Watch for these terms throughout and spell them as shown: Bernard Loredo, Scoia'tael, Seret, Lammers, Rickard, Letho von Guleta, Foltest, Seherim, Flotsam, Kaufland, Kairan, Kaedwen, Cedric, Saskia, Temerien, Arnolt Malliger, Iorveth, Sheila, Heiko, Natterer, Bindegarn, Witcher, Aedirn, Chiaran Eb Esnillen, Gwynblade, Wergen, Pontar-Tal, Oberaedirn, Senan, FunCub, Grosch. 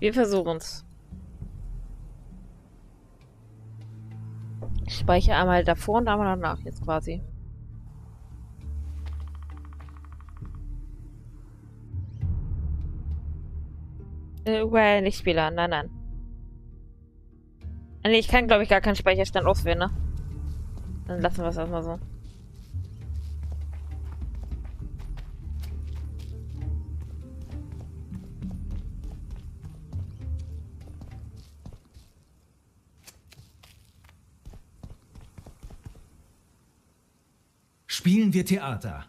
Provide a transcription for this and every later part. Wir versuchen's. Ich speichere einmal davor und einmal danach jetzt quasi. Well, nicht Spieler. Nein, nein. Nee, ich kann, glaube ich, gar keinen Speicherstand auswählen, ne? Dann lassen wir es erstmal so. Spielen wir Theater.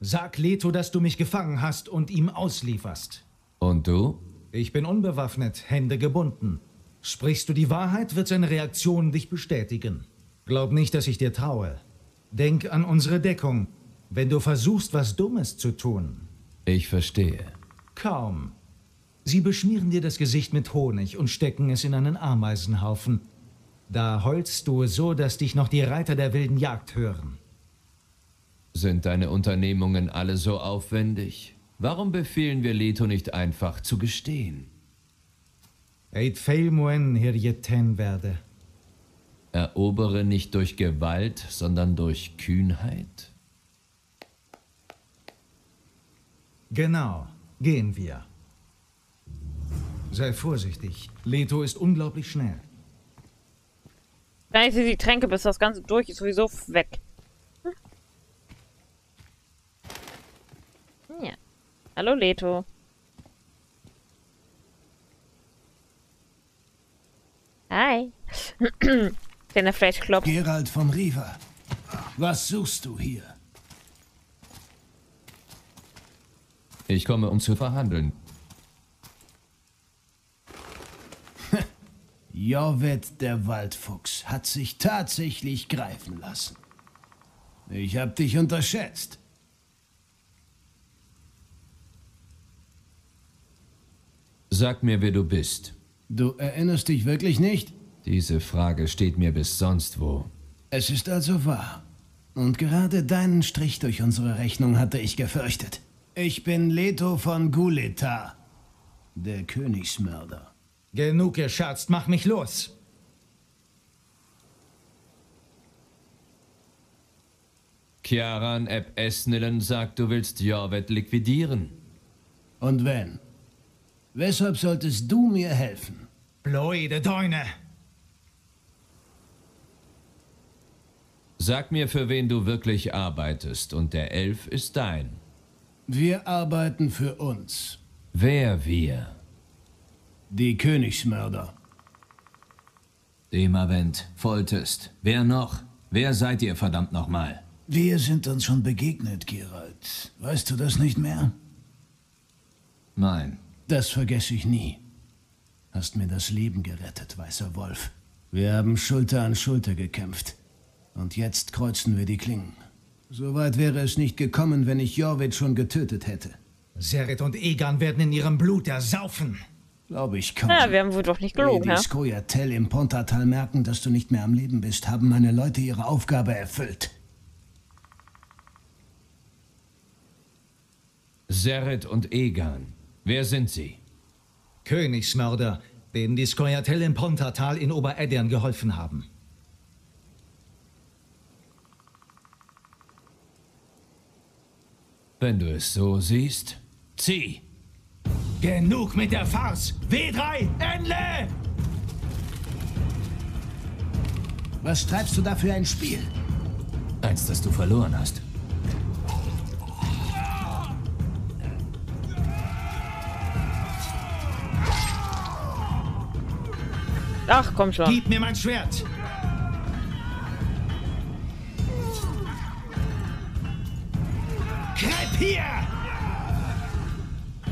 Sag Letho, dass du mich gefangen hast und ihm auslieferst. Und du? Ich bin unbewaffnet, Hände gebunden. Sprichst du die Wahrheit, wird seine Reaktion dich bestätigen. Glaub nicht, dass ich dir traue. Denk an unsere Deckung, wenn du versuchst, was Dummes zu tun. Ich verstehe. Kaum. Sie beschmieren dir das Gesicht mit Honig und stecken es in einen Ameisenhaufen. Da heulst du so, dass dich noch die Reiter der wilden Jagd hören. Sind deine Unternehmungen alle so aufwendig? Warum befehlen wir Letho nicht einfach zu gestehen? Erobere nicht durch Gewalt, sondern durch Kühnheit? Genau, gehen wir. Sei vorsichtig, Letho ist unglaublich schnell. Wenn ich die Tränke, bis das Ganze durch ist, sowieso weg. Hallo Letho. Hi. Kleiner Flashklopp. Geralt von Riva. Was suchst du hier? Ich komme, um zu verhandeln. Iorveth, der Waldfuchs, hat sich tatsächlich greifen lassen. Ich hab dich unterschätzt. Sag mir, wer du bist. Du erinnerst dich wirklich nicht? Diese Frage steht mir bis sonst wo. Es ist also wahr. Und gerade deinen Strich durch unsere Rechnung hatte ich gefürchtet. Ich bin Letho von Guleta, der Königsmörder. Genug gescherzt, mach mich los! Chiaran Eb Esnillen sagt, du willst Iorveth liquidieren. Und wenn? Weshalb solltest du mir helfen? Blöde Deune! Sag mir, für wen du wirklich arbeitest, und der Elf ist dein. Wir arbeiten für uns. Wer wir? Die Königsmörder. Demawend, Foltest. Wer noch? Wer seid ihr, verdammt nochmal? Wir sind uns schon begegnet, Geralt. Weißt du das nicht mehr? Nein. Das vergesse ich nie. Hast mir das Leben gerettet, weißer Wolf. Wir haben Schulter an Schulter gekämpft. Und jetzt kreuzen wir die Klingen. So weit wäre es nicht gekommen, wenn ich Iorveth schon getötet hätte. Seret und Egan werden in ihrem Blut ersaufen. Glaube ich kaum. Ja, wir haben wohl doch nicht gelogen, ne? Die Scoia'tael im Pontar-Tal merken, dass du nicht mehr am Leben bist, haben meine Leute ihre Aufgabe erfüllt. Seret und Egan. Wer sind sie? Königsmörder, denen die Scoia'tael im Pontar-Tal in Oberaedirn geholfen haben. Wenn du es so siehst, zieh! Genug mit der Farce! W3, Ende! Was treibst du da für ein Spiel? Eins, das du verloren hast. Ach, komm schon. Gib mir mein Schwert. Krepp hier!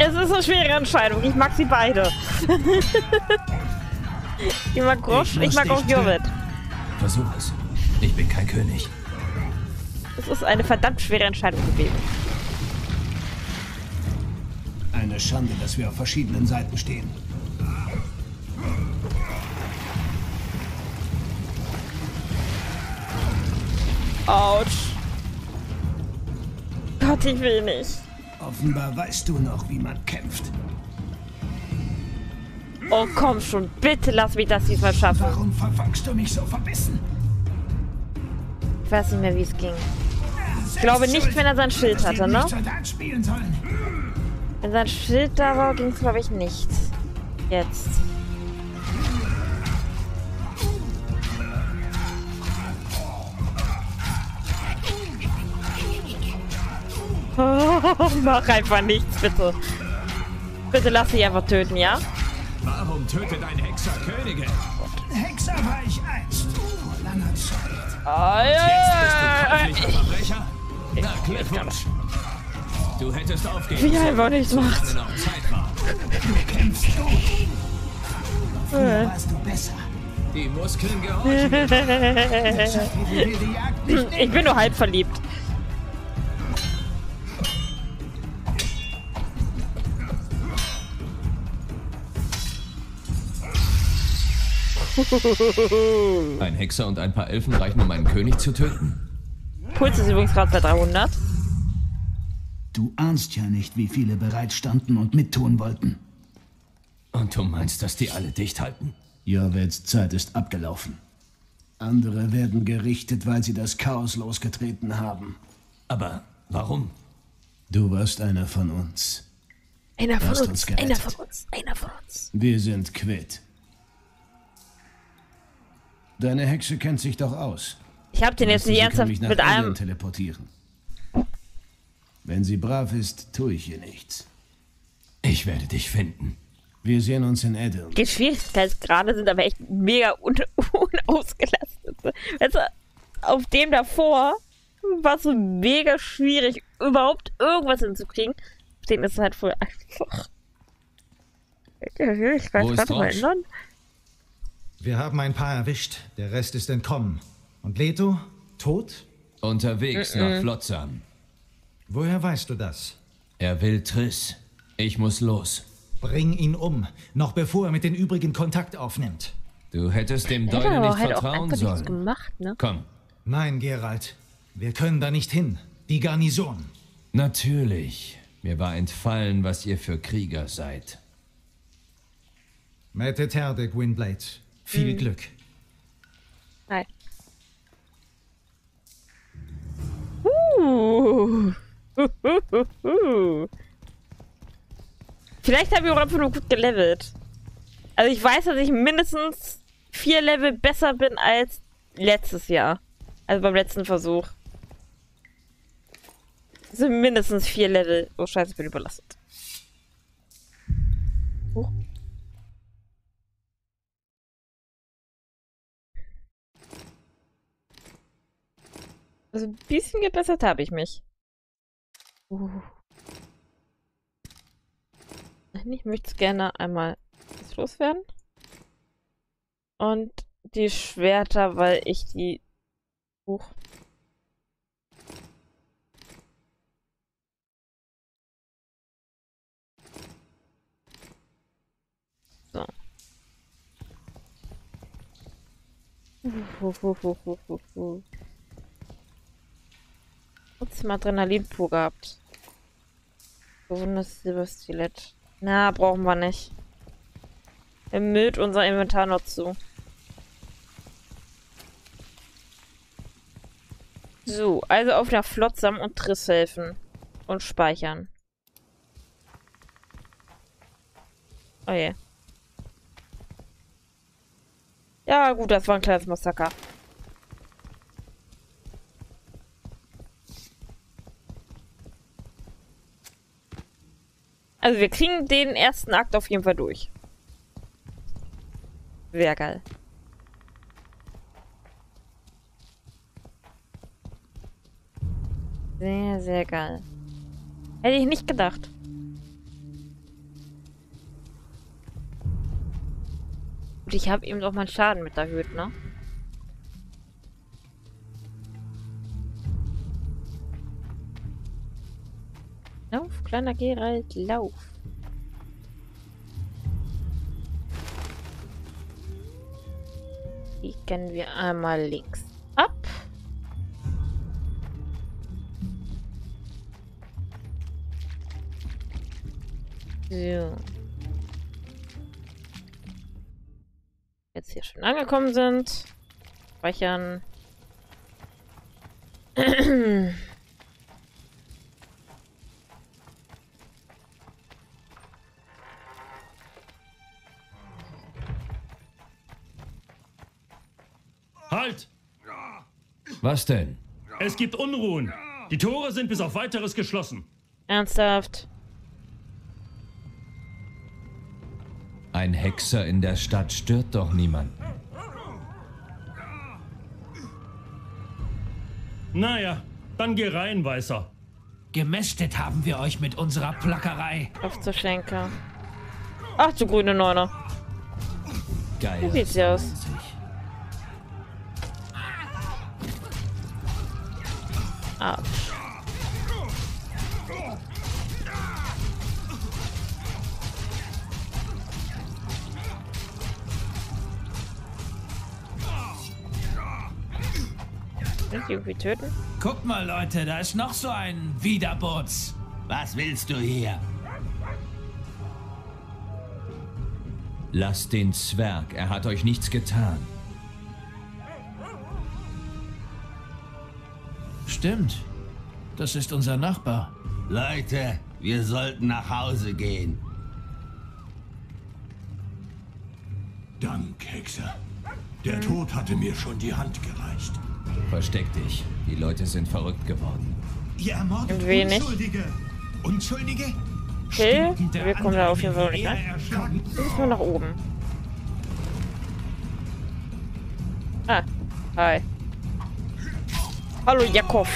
Es ist eine schwere Entscheidung. Ich mag sie beide. Ich mag Grosch, ich mag auch Iorveth. Versuch es. Ich bin kein König. Es ist eine verdammt schwere Entscheidung gewesen. Eine Schande, dass wir auf verschiedenen Seiten stehen. Autsch. Gott, ich will nicht. Offenbar weißt du noch, wie man kämpft. Oh, komm schon, bitte lass mich das diesmal schaffen. Warum verfangst du mich so verbissen? Ich weiß nicht mehr, wie es ging. Ich glaube nicht, wenn er sein Schild hatte, ne? Wenn sein Schild da war, ging es, glaube ich, nicht. Jetzt. Oh, mach einfach nichts, bitte. Bitte lass dich einfach töten, ja? Warum tötet ein Hexer Könige? Hexer war ich einst. Vor langer Zeit. Ah, ja, jetzt bist du Verbrecher? Na, Glückwunsch. Du hättest aufgeben sollen. Wie einfach nichts macht. Du kämpfst du. Warst du besser. Die Muskeln gehorchen. Ich bin nur halb verliebt. Ein Hexer und ein paar Elfen reichen, um einen König zu töten. Puls ist übrigens gerade bei 300. Du ahnst ja nicht, wie viele bereit standen und mittun wollten. Und du meinst, dass die alle dicht halten? Iorveths Zeit ist abgelaufen. Andere werden gerichtet, weil sie das Chaos losgetreten haben. Aber warum? Du warst einer von uns. Einer von uns, einer von uns, einer von uns. Wir sind quitt. Deine Hexe kennt sich doch aus. Ich hab den jetzt nicht ernsthaft mit einem teleportieren. Wenn sie brav ist, tue ich ihr nichts. Ich werde dich finden. Wir sehen uns in Aedirn. Die Schwierigkeitsgrade sind aber echt mega unausgelastet. Weißt du, auf dem davor war es so mega schwierig, überhaupt irgendwas hinzukriegen. Auf dem ist es halt voll einfach. Ich weiß gerade mal ändern. Wir haben ein paar erwischt, der Rest ist entkommen. Und Letho? Tot? Unterwegs nach Flotsam. Woher weißt du das? Er will Triss. Ich muss los. Bring ihn um, noch bevor er mit den übrigen Kontakt aufnimmt. Du hättest dem Däumel nicht halt vertrauen sollen. Gemacht, ne? Komm. Nein, Geralt. Wir können da nicht hin. Die Garnison. Natürlich. Mir war entfallen, was ihr für Krieger seid. Mette Terde, Gwynblade. Viel Glück. Hi. Vielleicht habe ich auch einfach nur gut gelevelt. Also ich weiß, dass ich mindestens 4 Level besser bin als letztes Jahr. Also beim letzten Versuch. Das sind mindestens 4 Level. Oh scheiße, ich bin überlastet. Hoch. Also ein bisschen gebessert habe ich mich. Ich möchte es gerne einmal loswerden. Und die Schwerter, weil ich die... So. Trotzdem Adrenalinpur gehabt. Gewundes Silberstilett. Na, brauchen wir nicht. Er müllt unser Inventar noch zu. So, also auf nach Flotsam und Triss helfen. Und speichern. Oh je. Ja gut, das war ein kleines Massaker. Also wir kriegen den ersten Akt auf jeden Fall durch. Sehr geil. Sehr, sehr geil. Hätte ich nicht gedacht. Und ich habe eben auch meinen Schaden mit erhöht, ne? Lauf, kleiner Geralt, lauf. Biegen wir einmal links ab. So. jetzt hier schön angekommen sind. Speichern. Halt! Was denn? Es gibt Unruhen. Die Tore sind bis auf Weiteres geschlossen. Ernsthaft? Ein Hexer in der Stadt stört doch niemanden. Naja, dann geh rein, Weißer. Gemästet haben wir euch mit unserer Plackerei. Auf zur Schenke. Ach, zu grüne Neuner. Geil. Wie sieht's hier aus? Ab. Nicht irgendwie töten? Guck mal, Leute, da ist noch so ein Widerbutz. Was willst du hier? Lasst den Zwerg, er hat euch nichts getan. Stimmt. Das ist unser Nachbar. Leute, wir sollten nach Hause gehen. Dank, Hexer. Der Tod hatte mir schon die Hand gereicht. Versteck dich. Die Leute sind verrückt geworden. Ihr ermordet Unschuldige. Unschuldige? Okay, wir kommen da auf jeden Fall nicht rein. Nur nach oben. Ah, hi. Hallo, Jakov.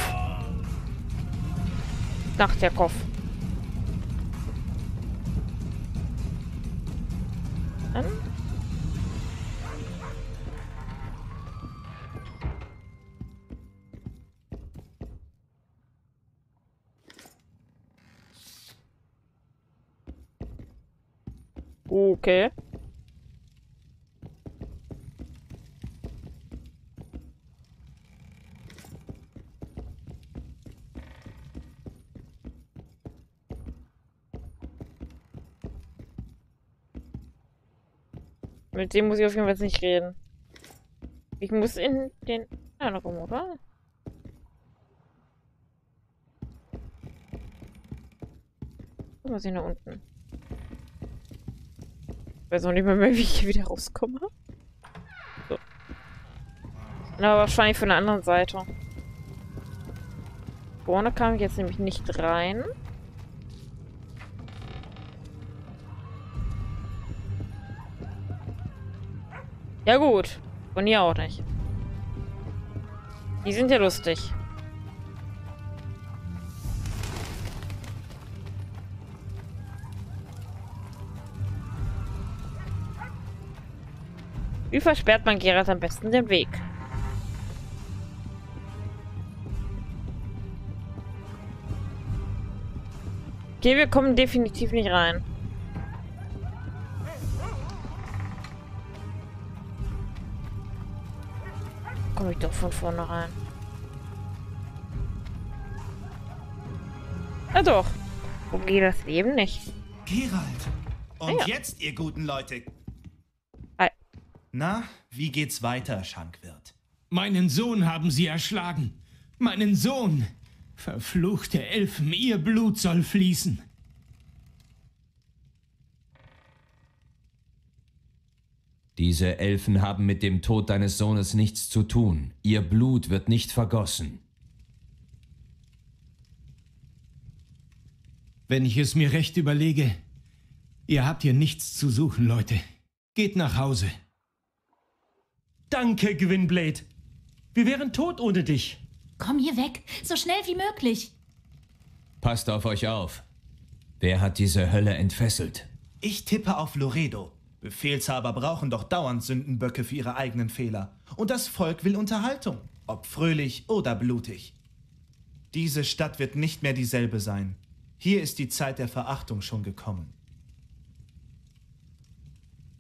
Nacht, Jakov. Dann. Okay. Mit dem muss ich auf jeden Fall jetzt nicht reden. Ich muss in den anderen Raum, oder? Muss ich nach unten? Ich weiß auch nicht mehr, wie ich hier wieder rauskomme. So. Na, wahrscheinlich von der anderen Seite. Vorne kam ich jetzt nämlich nicht rein. Ja gut, von hier auch nicht. Die sind ja lustig. Wie versperrt man Geralt am besten den Weg? Okay, wir kommen definitiv nicht rein. Komme ich doch von vorne rein. Ja doch. Wo geht das Leben nicht? Geralt! Und ja, jetzt, ihr guten Leute! Na, wie geht's weiter, Schankwirt? Meinen Sohn haben sie erschlagen. Meinen Sohn! Verfluchte Elfen, ihr Blut soll fließen. Diese Elfen haben mit dem Tod deines Sohnes nichts zu tun. Ihr Blut wird nicht vergossen. Wenn ich es mir recht überlege, ihr habt hier nichts zu suchen, Leute. Geht nach Hause. Danke, Gwynblade. Wir wären tot ohne dich. Komm hier weg, so schnell wie möglich. Passt auf euch auf. Wer hat diese Hölle entfesselt? Ich tippe auf Loredo. Befehlshaber brauchen doch dauernd Sündenböcke für ihre eigenen Fehler. Und das Volk will Unterhaltung, ob fröhlich oder blutig. Diese Stadt wird nicht mehr dieselbe sein. Hier ist die Zeit der Verachtung schon gekommen.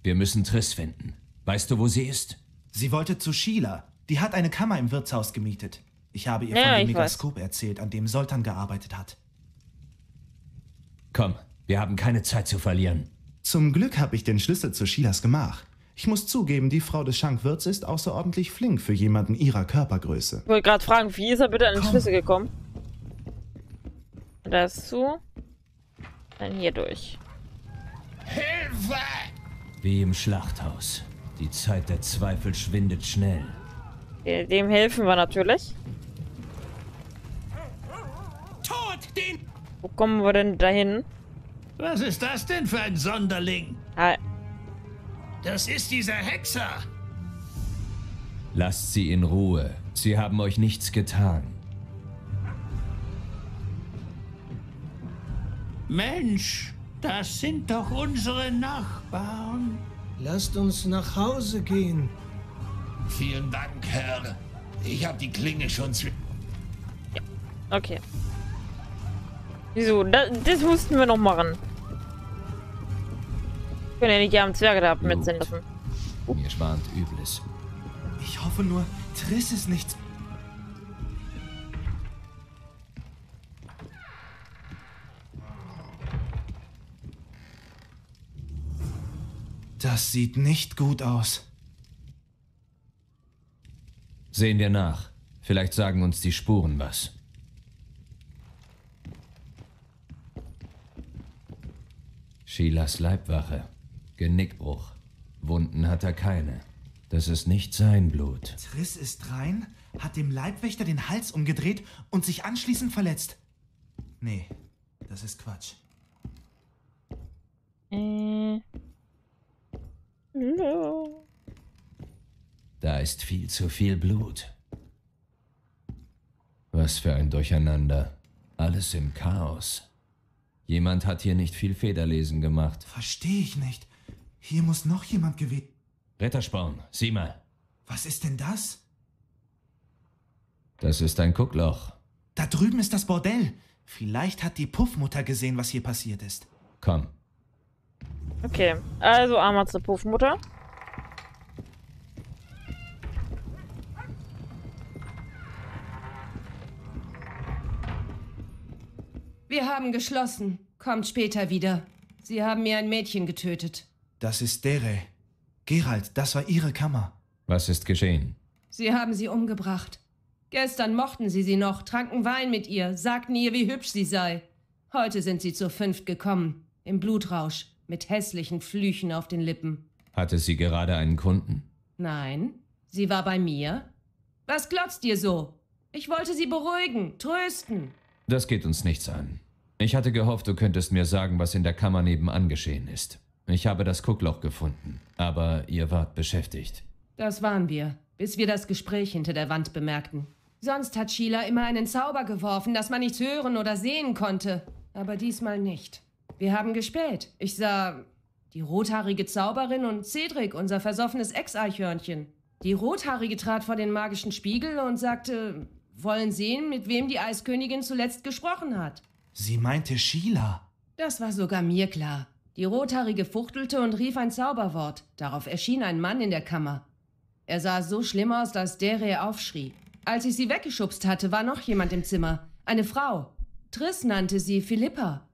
Wir müssen Triss finden. Weißt du, wo sie ist? Sie wollte zu Sheila. Die hat eine Kammer im Wirtshaus gemietet. Ich habe ihr von dem Megaskop erzählt, an dem Soltan gearbeitet hat. Komm, wir haben keine Zeit zu verlieren. Zum Glück habe ich den Schlüssel zu Sheilas Gemach. Ich muss zugeben, die Frau des Schankwirts ist außerordentlich flink für jemanden ihrer Körpergröße. Ich wollte gerade fragen, wie ist er bitte an den Schlüssel gekommen? Das zu. Dann hier durch. Hilfe! Wie im Schlachthaus. Die Zeit der Zweifel schwindet schnell. Dem helfen wir natürlich. Tod, den! Wo kommen wir denn dahin? Was ist das denn für ein Sonderling? Ah. Das ist dieser Hexer! Lasst sie in Ruhe. Sie haben euch nichts getan. Mensch, das sind doch unsere Nachbarn. Lasst uns nach Hause gehen. Vielen Dank, Herr. Ich habe die Klinge schon zu... Ja, okay. Wieso? Das mussten wir noch machen. Wir können ja nicht am Zwerge da mitsehen lassen. Mir schwant Übles. Ich hoffe nur, Triss ist nichts. Das sieht nicht gut aus. Sehen wir nach. Vielleicht sagen uns die Spuren was. Sheilas Leibwache. Genickbruch. Wunden hat er keine. Das ist nicht sein Blut. Triss ist rein, hat dem Leibwächter den Hals umgedreht und sich anschließend verletzt. Nee, das ist Quatsch. No. Da ist viel zu viel Blut. Was für ein Durcheinander. Alles im Chaos. Jemand hat hier nicht viel Federlesen gemacht. Verstehe ich nicht. Hier muss noch jemand gewesen. Rettersporn, sieh mal. Was ist denn das? Das ist ein Guckloch. Da drüben ist das Bordell. Vielleicht hat die Puffmutter gesehen, was hier passiert ist. Komm. Okay, also einmal zur Puffmutter. Wir haben geschlossen. Kommt später wieder. Sie haben mir ein Mädchen getötet. Das ist Dere. Geralt, das war Ihre Kammer. Was ist geschehen? Sie haben sie umgebracht. Gestern mochten Sie sie noch, tranken Wein mit ihr, sagten ihr, wie hübsch sie sei. Heute sind sie zur 5 gekommen, im Blutrausch, mit hässlichen Flüchen auf den Lippen. Hatte sie gerade einen Kunden? Nein, sie war bei mir. Was glotzt ihr so? Ich wollte sie beruhigen, trösten. Das geht uns nichts an. Ich hatte gehofft, du könntest mir sagen, was in der Kammer nebenan geschehen ist. Ich habe das Guckloch gefunden, aber ihr wart beschäftigt. Das waren wir, bis wir das Gespräch hinter der Wand bemerkten. Sonst hat Sheila immer einen Zauber geworfen, dass man nichts hören oder sehen konnte. Aber diesmal nicht. Wir haben gespäht. Ich sah die rothaarige Zauberin und Cedric, unser versoffenes Ex-Eichhörnchen. Die rothaarige trat vor den magischen Spiegel und sagte, wollen sehen, mit wem die Eiskönigin zuletzt gesprochen hat. Sie meinte Sheila. Das war sogar mir klar. Die Rothaarige fuchtelte und rief ein Zauberwort. Darauf erschien ein Mann in der Kammer. Er sah so schlimm aus, dass Dere aufschrie. Als ich sie weggeschubst hatte, war noch jemand im Zimmer. Eine Frau. Triss nannte sie Philippa.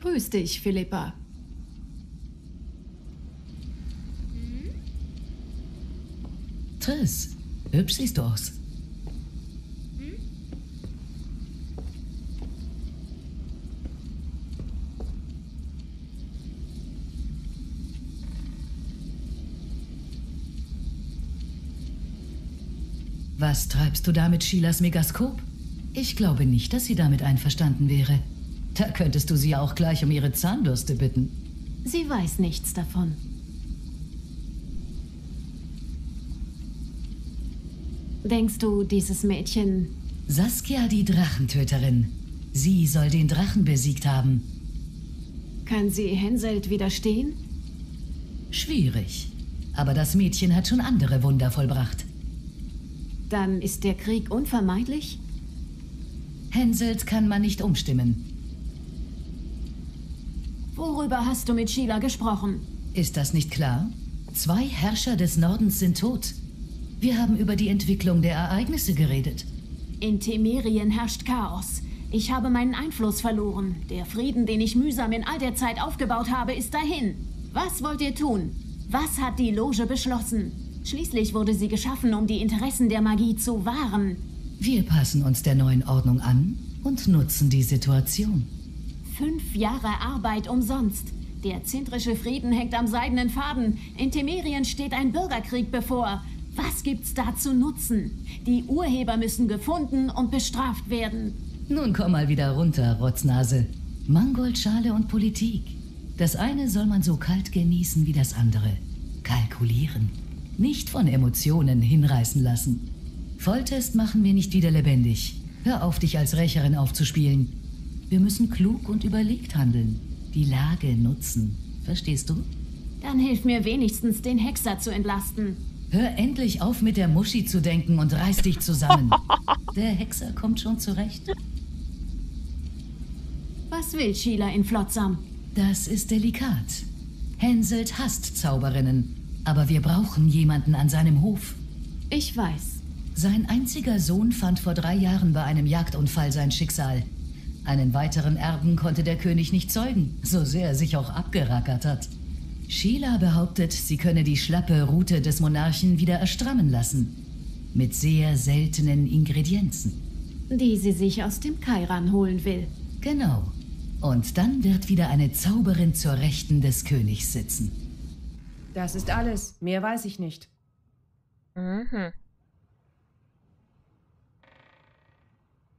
Grüß dich, Philippa. Hm? Triss, hübsch siehst du aus. Was treibst du da mit Sheilas Megaskop? Ich glaube nicht, dass sie damit einverstanden wäre. Da könntest du sie auch gleich um ihre Zahnbürste bitten. Sie weiß nichts davon. Denkst du, dieses Mädchen... Saskia, die Drachentöterin. Sie soll den Drachen besiegt haben. Kann sie Henselt widerstehen? Schwierig. Aber das Mädchen hat schon andere Wunder vollbracht. Dann ist der Krieg unvermeidlich? Henselt kann man nicht umstimmen. Worüber hast du mit Sheila gesprochen? Ist das nicht klar? 2 Herrscher des Nordens sind tot. Wir haben über die Entwicklung der Ereignisse geredet. In Temerien herrscht Chaos. Ich habe meinen Einfluss verloren. Der Frieden, den ich mühsam in all der Zeit aufgebaut habe, ist dahin. Was wollt ihr tun? Was hat die Loge beschlossen? Schließlich wurde sie geschaffen, um die Interessen der Magie zu wahren. Wir passen uns der neuen Ordnung an und nutzen die Situation. 5 Jahre Arbeit umsonst. Der zentrische Frieden hängt am seidenen Faden. In Temerien steht ein Bürgerkrieg bevor. Was gibt's da zu nutzen? Die Urheber müssen gefunden und bestraft werden. Nun komm mal wieder runter, Rotznase. Mangoldschale und Politik. Das eine soll man so kalt genießen wie das andere. Kalkulieren. Nicht von Emotionen hinreißen lassen. Foltest machen wir nicht wieder lebendig. Hör auf, dich als Rächerin aufzuspielen. Wir müssen klug und überlegt handeln. Die Lage nutzen. Verstehst du? Dann hilf mir wenigstens, den Hexer zu entlasten. Hör endlich auf, mit der Muschi zu denken und reiß dich zusammen. Der Hexer kommt schon zurecht. Was will Sheila in Flotsam? Das ist delikat. Henselt hasst Zauberinnen, aber wir brauchen jemanden an seinem Hof. Ich weiß. Sein einziger Sohn fand vor 3 Jahren bei einem Jagdunfall sein Schicksal. Einen weiteren Erben konnte der König nicht zeugen, so sehr er sich auch abgerackert hat. Sheila behauptet, sie könne die schlappe Rute des Monarchen wieder erstrammen lassen. Mit sehr seltenen Ingredienzen. Die sie sich aus dem Kairan holen will. Genau. Und dann wird wieder eine Zauberin zur Rechten des Königs sitzen. Das ist alles. Mehr weiß ich nicht. Mhm.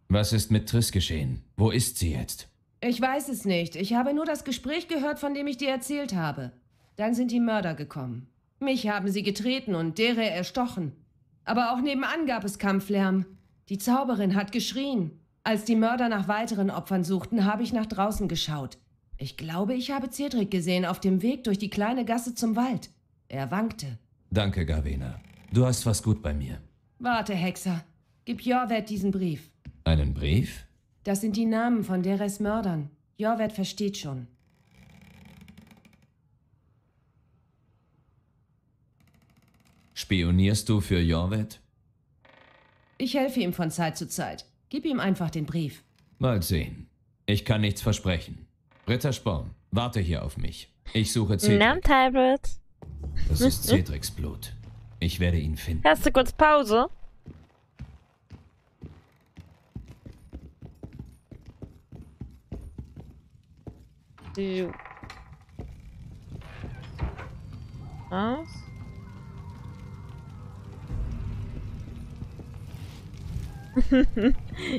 Was ist mit Triss geschehen? Wo ist sie jetzt? Ich weiß es nicht. Ich habe nur das Gespräch gehört, von dem ich dir erzählt habe. Dann sind die Mörder gekommen. Mich haben sie getreten und Dere erstochen. Aber auch nebenan gab es Kampflärm. Die Zauberin hat geschrien. Als die Mörder nach weiteren Opfern suchten, habe ich nach draußen geschaut. Ich glaube, ich habe Cedric gesehen auf dem Weg durch die kleine Gasse zum Wald. Er wankte. Danke, Gavena. Du hast was gut bei mir. Warte, Hexer. Gib Iorveth diesen Brief. Einen Brief? Das sind die Namen von Deres Mördern. Iorveth versteht schon. Spionierst du für Iorveth? Ich helfe ihm von Zeit zu Zeit. Gib ihm einfach den Brief. Mal sehen. Ich kann nichts versprechen. Ritter Sporn, warte hier auf mich. Ich suche Cedric. Das ist Cedrics Blut. Ich werde ihn finden. Hast du kurz Pause? Du. Was?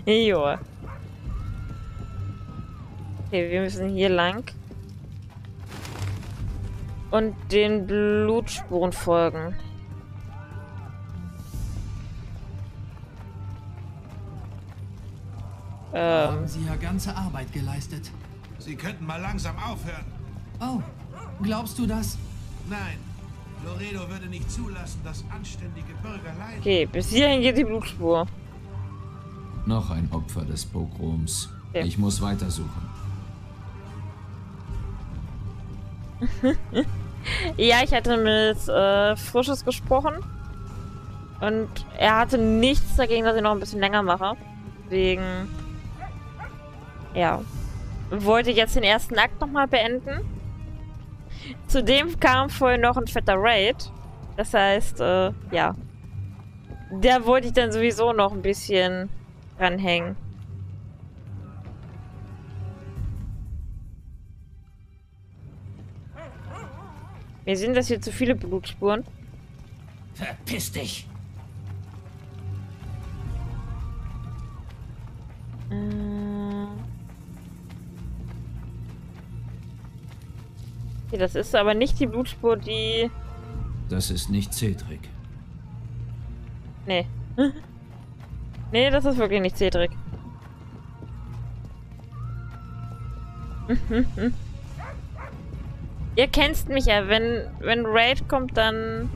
Joa. Okay, wir müssen hier lang. Und den Blutspuren folgen. Haben Sie ja ganze Arbeit geleistet. Sie könnten mal langsam aufhören. Oh, glaubst du das? Nein. Loredo würde nicht zulassen, dass anständige Bürger leiden. Okay, bis hierhin geht die Blutspur. Noch ein Opfer des Pogroms. Okay. Ich muss weitersuchen. Ja, ich hatte mit Frisches gesprochen. Und er hatte nichts dagegen, dass ich noch ein bisschen länger mache. Wegen. Ja. Wollte jetzt den ersten Akt nochmal beenden. Zudem kam vorhin noch ein fetter Raid. Das heißt, ja. Da wollte ich dann sowieso noch ein bisschen ranhängen. Wir sehen, dass hier zu viele Blutspuren. Verpiss dich! Okay, das ist aber nicht die Blutspur, die... Das ist nicht Cedric. Nee. Nee, das ist wirklich nicht Cedric. Ihr kennt mich ja, wenn Raid kommt, dann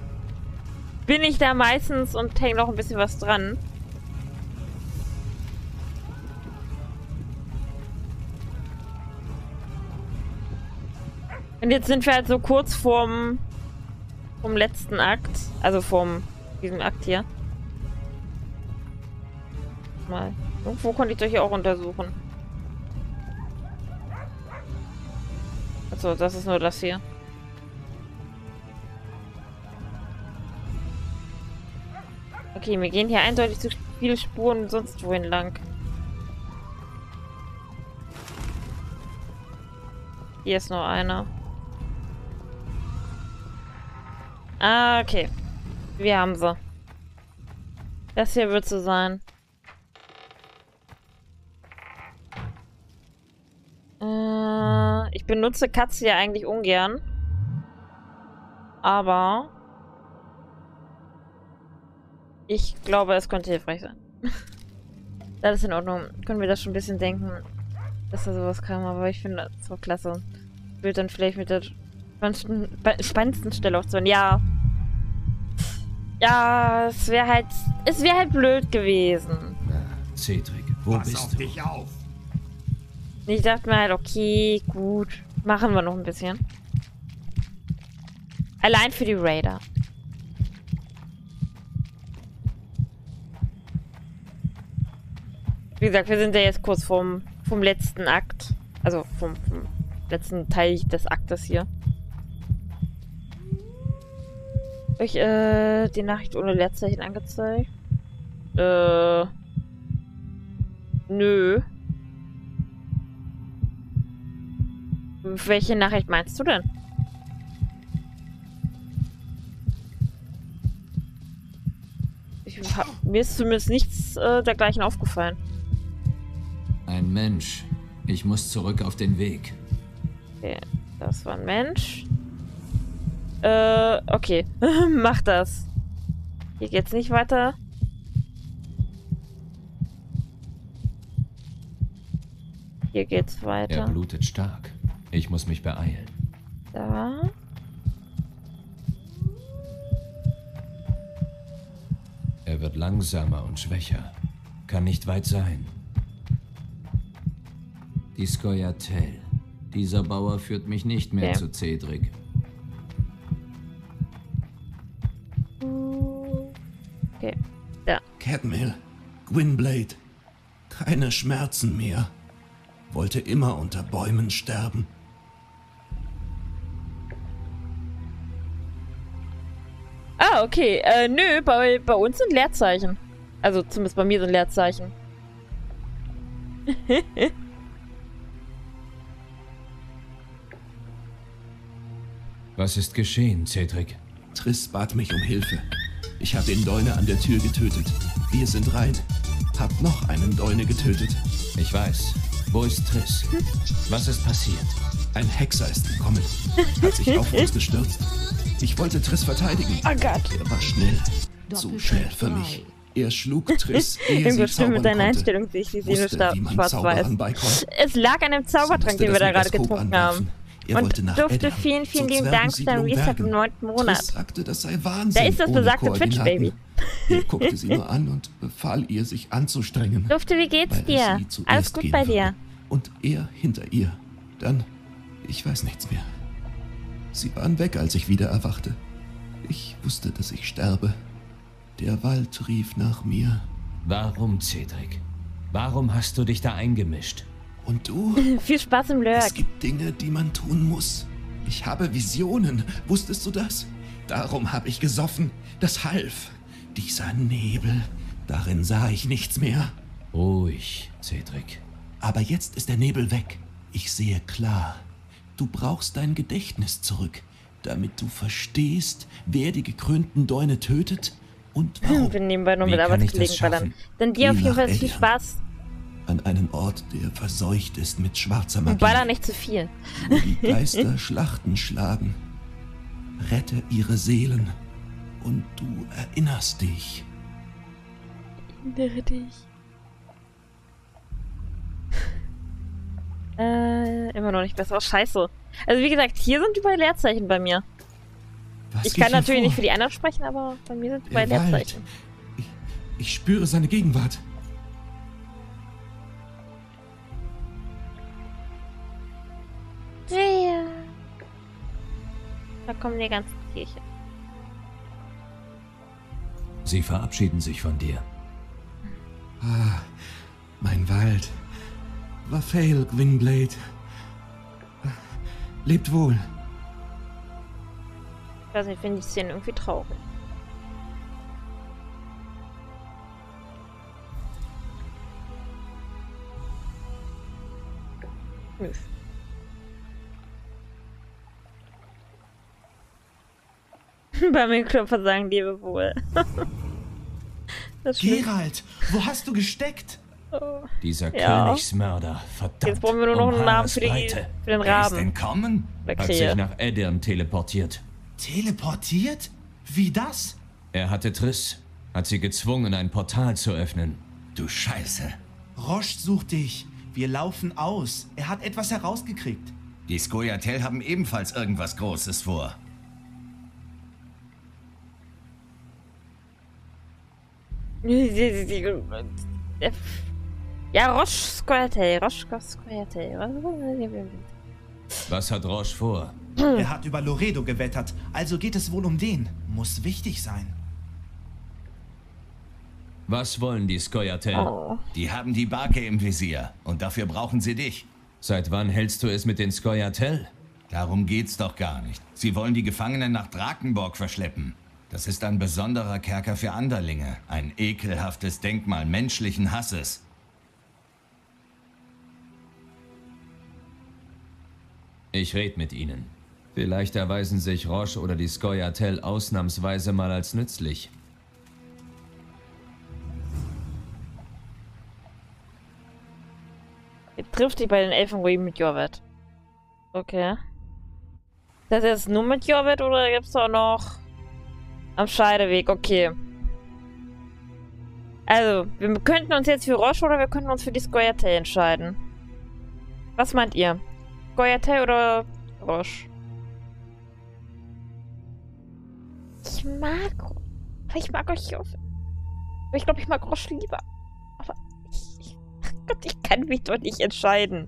bin ich da meistens und hänge noch ein bisschen was dran. Und jetzt sind wir halt so kurz vom letzten Akt, also vom diesem Akt hier. Mal. Irgendwo konnte ich doch hier auch untersuchen. Achso, das ist nur das hier. Okay, wir gehen hier eindeutig zu viele Spuren sonst wohin lang. Hier ist noch einer. Ah, okay. Wir haben sie. Das hier wird so sein. Ich benutze Katze ja eigentlich ungern. Aber ich glaube, es könnte hilfreich sein. Das ist in Ordnung. Können wir das schon ein bisschen denken, dass da sowas kam. Aber ich finde das so klasse. Ich will dann vielleicht mit der spannendsten Stelle aufzuhören. Ja. Ja, es wäre halt blöd gewesen. Cedric, wo Pass bist auf du? Dich auf. Ich dachte mir halt, okay, gut. Machen wir noch ein bisschen. Allein für die Raider. Wie gesagt, wir sind ja jetzt kurz vom letzten Akt. Also vom letzten Teil des Aktes hier. Euch die Nachricht ohne Leerzeichen angezeigt? Nö. Welche Nachricht meinst du denn? Mir ist zumindest nichts dergleichen aufgefallen. Ein Mensch. Ich muss zurück auf den Weg. Okay, das war ein Mensch. Okay. Mach das. Hier geht's nicht weiter. Hier geht's weiter. Er blutet stark. Ich muss mich beeilen. Da. Er wird langsamer und schwächer. Kann nicht weit sein. Die Scoia'tael. Dieser Bauer führt mich nicht mehr zu Cedric. Okay. Da. Cadmill. Gwynblade. Keine Schmerzen mehr. Wollte immer unter Bäumen sterben. Ah, okay. Nö, bei uns sind Leerzeichen. Also zumindest bei mir sind Leerzeichen. Was ist geschehen, Cedric? Triss bat mich um Hilfe. Ich habe den Däune an der Tür getötet. Wir sind rein. Hab noch einen Däune getötet. Ich weiß. Wo ist Triss? Was ist passiert? Ein Hexer ist gekommen. Hat sich auf uns gestürzt. Ich wollte Triss verteidigen. Oh Gott. Er war schnell. Zu schnell für mich. Er schlug Triss, ehe sie zaubern mit deiner Einstellung, die ich wusste, wie man Zauberern beikommt. Es lag an dem Zaubertrank, den wir da gerade getrunken haben. Und durfte vielen lieben Dank für deinen Reset im 9. Monat. Triss sagte, das sei Wahnsinn. Da ist das besagte Twitch-Baby. Er guckte sie nur an und befahl ihr, sich anzustrengen. Durfte, wie geht's dir? Alles gut bei dir? Und er hinter ihr. Dann, ich weiß nichts mehr. Sie waren weg, als ich wieder erwachte. Ich wusste, dass ich sterbe. Der Wald rief nach mir. Warum, Cedric? Warum hast du dich da eingemischt? Und du? Viel Spaß im Lurk. Es gibt Dinge, die man tun muss. Ich habe Visionen. Wusstest du das? Darum habe ich gesoffen. Das half. Dieser Nebel. Darin sah ich nichts mehr. Ruhig, Cedric. Aber jetzt ist der Nebel weg. Ich sehe klar. Du brauchst dein Gedächtnis zurück, damit du verstehst, wer die gekrönten Däune tötet und warum. Wir nehmen bei nur mit Arbeitskollegen verdammt. Denn dir auf jeden Fall viel Spaß. An einem Ort, der verseucht ist mit schwarzer Magie. Und baller nicht zu viel. Wo die Geister Schlachten schlagen. Rette ihre Seelen und du erinnerst dich. Erinnere dich. Immer noch nicht besser. Oh, scheiße. Also wie gesagt, hier sind überall Leerzeichen bei mir. Was ich kann natürlich nicht für die anderen sprechen, aber bei mir sind überall Leerzeichen. Ich spüre seine Gegenwart. Ja. Da kommen die ganzen Kirche. Sie verabschieden sich von dir. Ah, mein Wald. War fail, Gwynblade. Lebt wohl. Ich weiß nicht, finde ich Szene irgendwie traurig. Wagnis. Bei mir Klopfer sagen Lebewohl. Geralt, wo hast du gesteckt? Oh. Dieser Königsmörder, verdammt. Jetzt brauchen wir nur noch einen Namen für den Raben. Er ist entkommen, hat sich nach Aedirn teleportiert. Teleportiert? Wie das? Er hatte Triss, hat sie gezwungen, ein Portal zu öffnen. Du Scheiße. Roche sucht dich. Wir laufen aus. Er hat etwas herausgekriegt. Die Scoia'tael haben ebenfalls irgendwas Großes vor. Ja, Roche Scoia'tael, Roche Scoia'tael. Was hat Roche vor? Er hat über Loredo gewettert, also geht es wohl um den. Muss wichtig sein. Was wollen die Scoia'tael? Oh. Die haben die Barke im Visier und dafür brauchen sie dich. Seit wann hältst du es mit den Scoia'tael? Darum geht's doch gar nicht. Sie wollen die Gefangenen nach Drakenborg verschleppen. Das ist ein besonderer Kerker für Anderlinge. Ein ekelhaftes Denkmal menschlichen Hasses. Ich rede mit ihnen. Vielleicht erweisen sich Roche oder die Scoia'tael ausnahmsweise mal als nützlich. Ihr trifft dich bei den Elfenruinen mit Iorveth. Okay. Ist das jetzt nur mit Iorveth oder gibt es auch noch... Am Scheideweg, okay. Also, wir könnten uns jetzt für Roche oder wir könnten uns für die Scoia'tael entscheiden. Was meint ihr? Scoia'tael oder Roche? Ich mag... Ich mag euch hier. Ich glaube, ich mag Roche lieber. Aber ich... Gott, ich kann mich doch nicht entscheiden.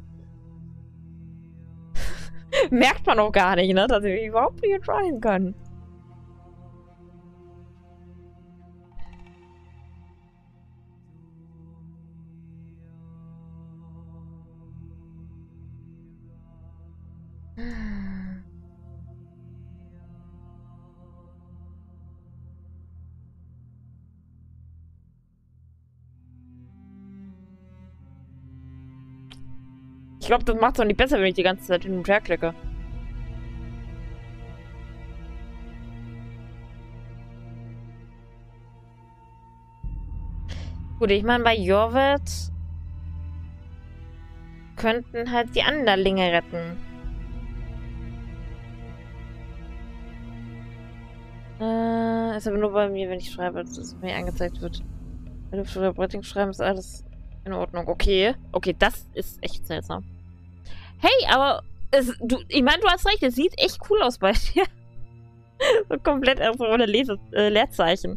Merkt man auch gar nicht, ne? Dass ich überhaupt nicht entscheiden kann. Ich glaube, das macht es auch nicht besser, wenn ich die ganze Zeit hin und her klicke. Gut, ich meine, bei Iorveth könnten halt die Anderlinge retten. Ist aber nur bei mir, wenn ich schreibe, dass es mir angezeigt wird. Wenn du für Rating schreiben, ist alles in Ordnung. Okay. Okay, das ist echt seltsam. Hey, aber es, ich meine, du hast recht, es sieht echt cool aus bei dir. So komplett einfach ohne Leerzeichen.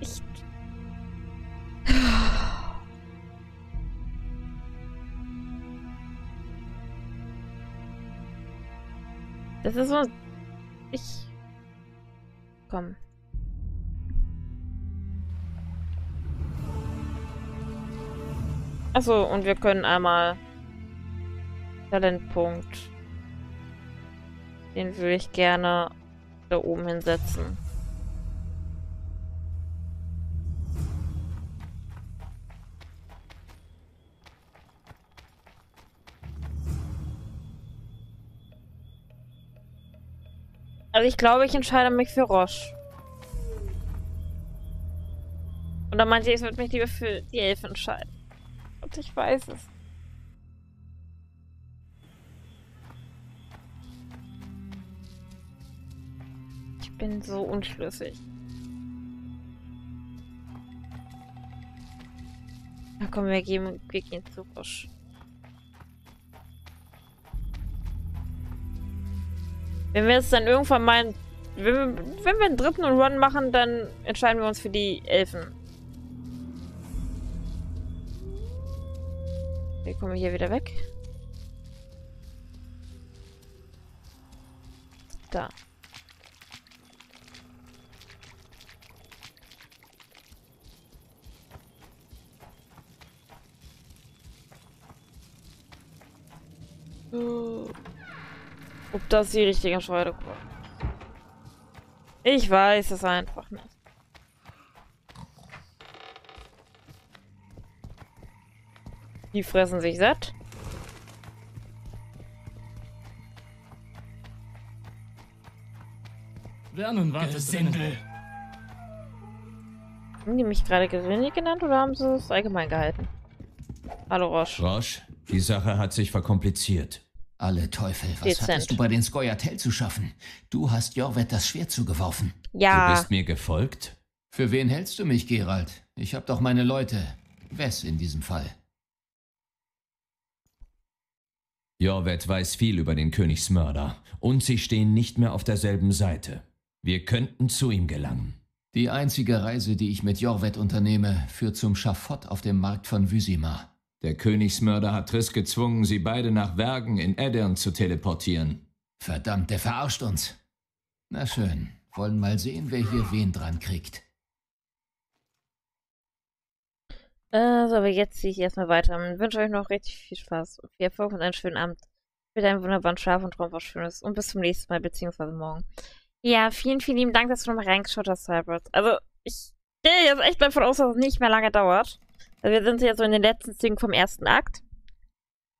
Ich... Das ist so... Ich... Komm. Achso, und wir können einmal Talentpunkt. Den würde ich gerne da oben hinsetzen. Also ich glaube, ich entscheide mich für Roche. Und dann meinte ich, es würde mich lieber für die Elfen entscheiden. Und ich weiß es. Ich bin so unschlüssig. Na komm, wir gehen zu Roche. Wenn wir jetzt dann irgendwann mal, wenn wir einen dritten Run machen, dann entscheiden wir uns für die Elfen. Wir kommen hier wieder weg. Da. So. Ob das die richtige Entscheidung war. Ich weiß es einfach nicht. Die fressen sich satt. Lernen war das Sendel. Haben die mich gerade gewöhnlich genannt oder haben sie es allgemein gehalten? Hallo Roche. Roche, die Sache hat sich verkompliziert. Alle Teufel, was hattest du bei den Scoia'tael zu schaffen? Du hast Iorveth das Schwert zugeworfen. Ja. Du bist mir gefolgt? Für wen hältst du mich, Geralt? Ich habe doch meine Leute. Ves in diesem Fall. Iorveth weiß viel über den Königsmörder und sie stehen nicht mehr auf derselben Seite. Wir könnten zu ihm gelangen. Die einzige Reise, die ich mit Iorveth unternehme, führt zum Schafott auf dem Markt von Vysima. Der Königsmörder hat Triss gezwungen, sie beide nach Wergen in Aedirn zu teleportieren. Verdammt, der verarscht uns. Na schön, wollen mal sehen, wer hier wen dran kriegt. So, aber jetzt ziehe ich erstmal weiter. Ich wünsche euch noch richtig viel Spaß, viel Erfolg und einen schönen Abend. Mit einem wunderbaren Schlaf und Traum was Schönes. Und bis zum nächsten Mal, beziehungsweise morgen. Ja, vielen, vielen lieben Dank, dass du nochmal reingeschaut hast, Hybrid. Also, ich gehe jetzt echt davon aus, dass es nicht mehr lange dauert. Also, wir sind jetzt so in den letzten Szenen vom ersten Akt.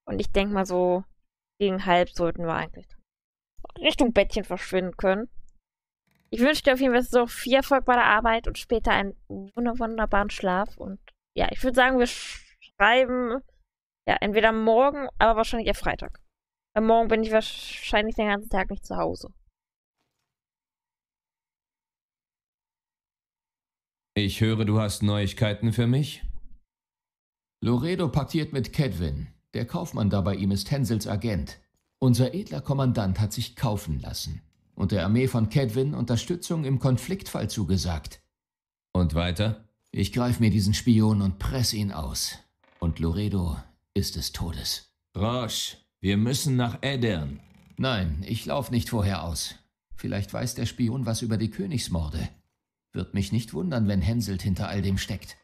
Und ich denke mal so, gegen halb sollten wir eigentlich Richtung Bettchen verschwinden können. Ich wünsche dir auf jeden Fall so viel Erfolg bei der Arbeit und später einen wunderbaren Schlaf und ja, ich würde sagen, wir schreiben ja entweder morgen, aber wahrscheinlich eher Freitag. Weil morgen bin ich wahrscheinlich den ganzen Tag nicht zu Hause. Ich höre, du hast Neuigkeiten für mich? Loredo paktiert mit Kaedwen. Der Kaufmann da bei ihm ist Hensels Agent. Unser edler Kommandant hat sich kaufen lassen und der Armee von Kaedwen Unterstützung im Konfliktfall zugesagt. Und weiter? Ich greife mir diesen Spion und presse ihn aus. Und Loredo ist des Todes. Roche, wir müssen nach Aedirn. Nein, ich laufe nicht vorher aus. Vielleicht weiß der Spion was über die Königsmorde. Wird mich nicht wundern, wenn Henselt hinter all dem steckt.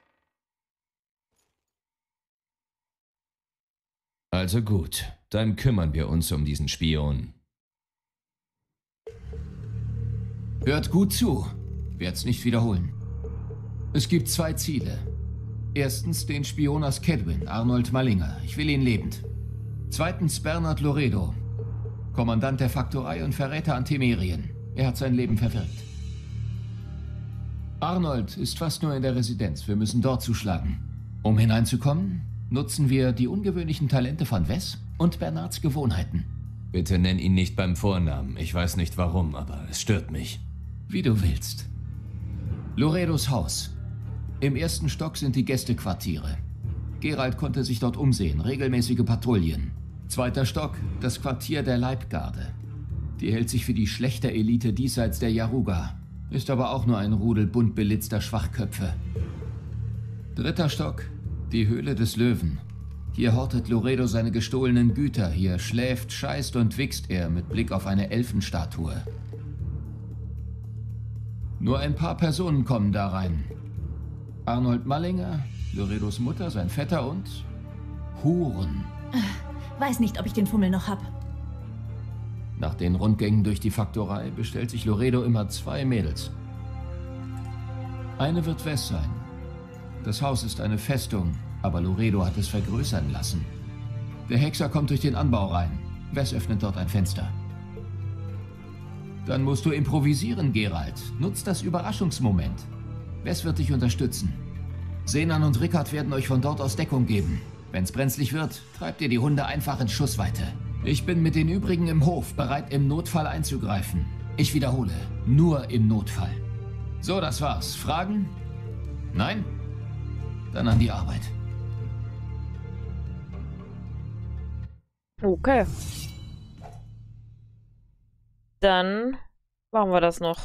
Also gut, dann kümmern wir uns um diesen Spion. Hört gut zu. Werd's nicht wiederholen. Es gibt zwei Ziele. Erstens den Spion aus Kaedwen, Arnolt Malliger. Ich will ihn lebend. Zweitens Bernard Loredo, Kommandant der Faktorei und Verräter an Temerien. Er hat sein Leben verwirkt. Arnolt ist fast nur in der Residenz. Wir müssen dort zuschlagen. Um hineinzukommen, nutzen wir die ungewöhnlichen Talente von Ves und Bernards Gewohnheiten. Bitte nenn ihn nicht beim Vornamen. Ich weiß nicht warum, aber es stört mich. Wie du willst. Loredos Haus. Im ersten Stock sind die Gästequartiere. Geralt konnte sich dort umsehen, regelmäßige Patrouillen. Zweiter Stock, das Quartier der Leibgarde. Die hält sich für die schlechte Elite diesseits der Yaruga, ist aber auch nur ein Rudel bunt belitzter Schwachköpfe. Dritter Stock, die Höhle des Löwen. Hier hortet Loredo seine gestohlenen Güter, hier schläft, scheißt und wichst er mit Blick auf eine Elfenstatue. Nur ein paar Personen kommen da rein. Arnolt Malliger, Loredos Mutter, sein Vetter und Huren. Weiß nicht, ob ich den Fummel noch hab. Nach den Rundgängen durch die Faktorei bestellt sich Loredo immer zwei Mädels. Eine wird Ves sein. Das Haus ist eine Festung, aber Loredo hat es vergrößern lassen. Der Hexer kommt durch den Anbau rein. Ves öffnet dort ein Fenster. Dann musst du improvisieren, Geralt. Nutz das Überraschungsmoment. Ves wird dich unterstützen. Senan und Rickard werden euch von dort aus Deckung geben. Wenn's brenzlig wird, treibt ihr die Hunde einfach in Schussweite. Ich bin mit den übrigen im Hof bereit, im Notfall einzugreifen. Ich wiederhole, nur im Notfall. So, das war's. Fragen? Nein? Dann an die Arbeit. Okay. Dann machen wir das noch.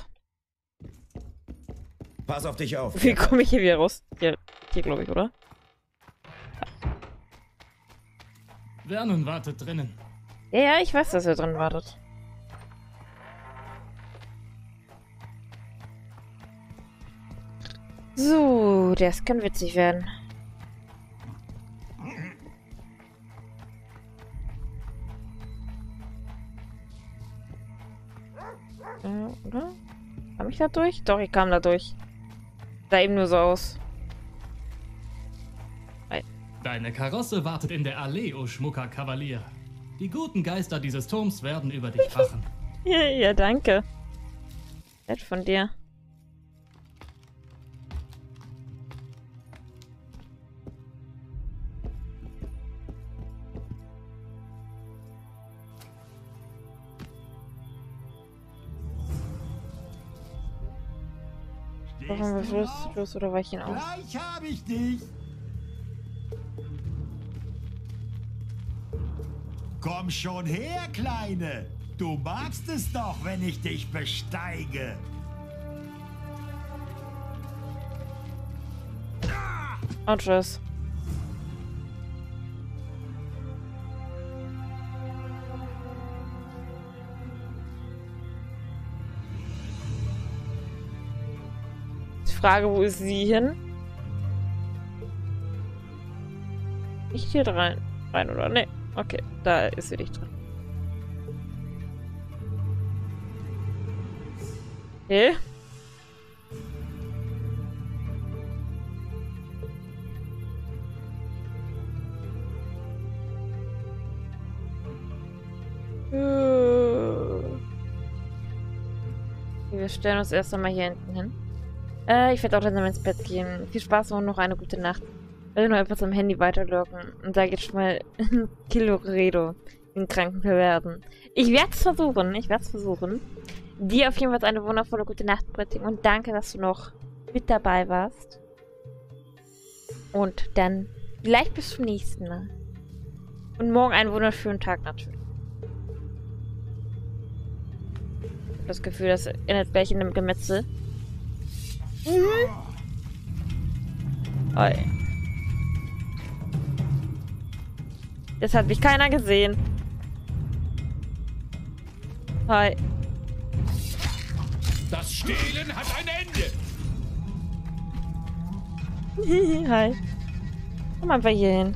Pass auf dich auf. Wie komme ich hier wieder raus? Hier glaube ich, oder? Vernon wartet drinnen. Ja, ich weiß, dass er drin wartet. So, das kann witzig werden. Oder? Kam ich da durch? Doch, ich kam da durch. Sah eben nur so aus. Deine Karosse wartet in der Allee, o schmucker Kavalier. Die guten Geister dieses Turms werden über dich wachen. Ja, danke. Nett von dir. Warum wir los oder weichen aus? Gleich habe ich dich! Komm schon her, Kleine! Du magst es doch, wenn ich dich besteige! Oh, tschüss. Frage, wo ist sie hin? Nicht hier rein. Rein oder? Ne. Okay, da ist sie nicht drin. Okay. Wir stellen uns erst einmal hier hinten hin. Ich werde auch langsam ins Bett gehen. Viel Spaß und noch eine gute Nacht. Ich werde noch etwas am Handy weiterlurken. Und da geht's mal in Kiloredo in kranken Verwerden. Ich werde es versuchen. Dir auf jeden Fall eine wundervolle gute Nacht, Britting. Und danke, dass du noch mit dabei warst. Und dann vielleicht bis zum nächsten Mal. Und morgen einen wunderschönen Tag natürlich. Ich habe das Gefühl, das endet gleich in einem Gemetzel. Mhm. Oh, ja. Das hat mich keiner gesehen. Hi. Das Stehlen hat ein Ende. Hi. Komm einfach hier hin.